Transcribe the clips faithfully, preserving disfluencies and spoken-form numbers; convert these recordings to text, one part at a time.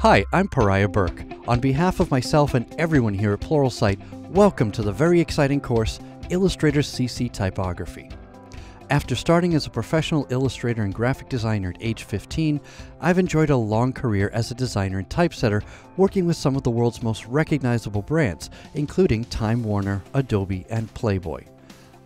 Hi, I'm Pariah Burke. On behalf of myself and everyone here at Pluralsight, welcome to the very exciting course, Illustrator C C Typography. After starting as a professional illustrator and graphic designer at age fifteen, I've enjoyed a long career as a designer and typesetter, working with some of the world's most recognizable brands, including Time Warner, Adobe, and Playboy.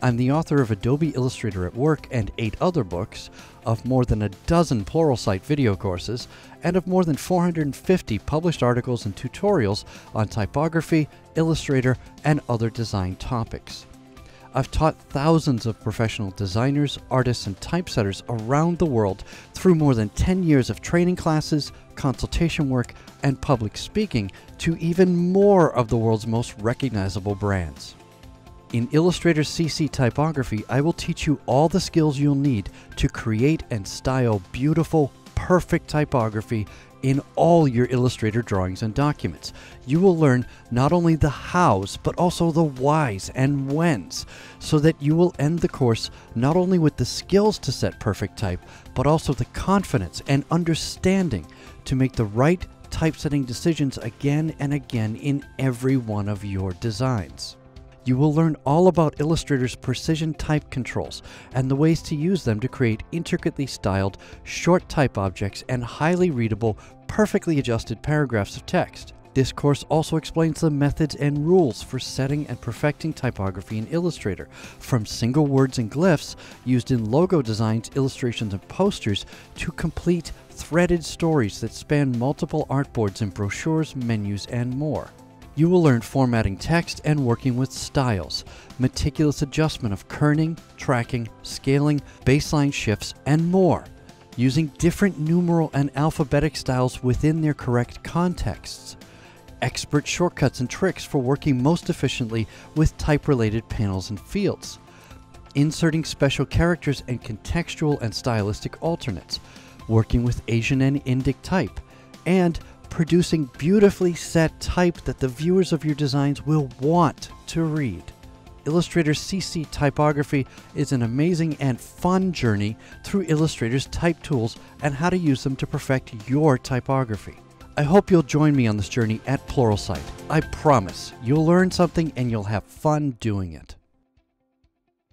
I'm the author of Adobe Illustrator at Work and eight other books, of more than a dozen Pluralsight video courses, and of more than four hundred fifty published articles and tutorials on typography, Illustrator, and other design topics. I've taught thousands of professional designers, artists, and typesetters around the world through more than ten years of training classes, consultation work, and public speaking to even more of the world's most recognizable brands. In Illustrator C C Typography, I will teach you all the skills you'll need to create and style beautiful, perfect typography in all your Illustrator drawings and documents. You will learn not only the hows, but also the whys and whens, so that you will end the course not only with the skills to set perfect type, but also the confidence and understanding to make the right typesetting decisions again and again in every one of your designs. You will learn all about Illustrator's precision type controls and the ways to use them to create intricately styled, short type objects and highly readable, perfectly adjusted paragraphs of text. This course also explains the methods and rules for setting and perfecting typography in Illustrator, from single words and glyphs used in logo designs, illustrations, and posters, to complete threaded stories that span multiple artboards and brochures, menus, and more. You will learn formatting text and working with styles, meticulous adjustment of kerning, tracking, scaling, baseline shifts, and more, using different numeral and alphabetic styles within their correct contexts, expert shortcuts and tricks for working most efficiently with type-related panels and fields, inserting special characters and contextual and stylistic alternates, working with Asian and Indic type, and producing beautifully set type that the viewers of your designs will want to read. Illustrator C C Typography is an amazing and fun journey through Illustrator's type tools and how to use them to perfect your typography. I hope you'll join me on this journey at Pluralsight. I promise you'll learn something and you'll have fun doing it.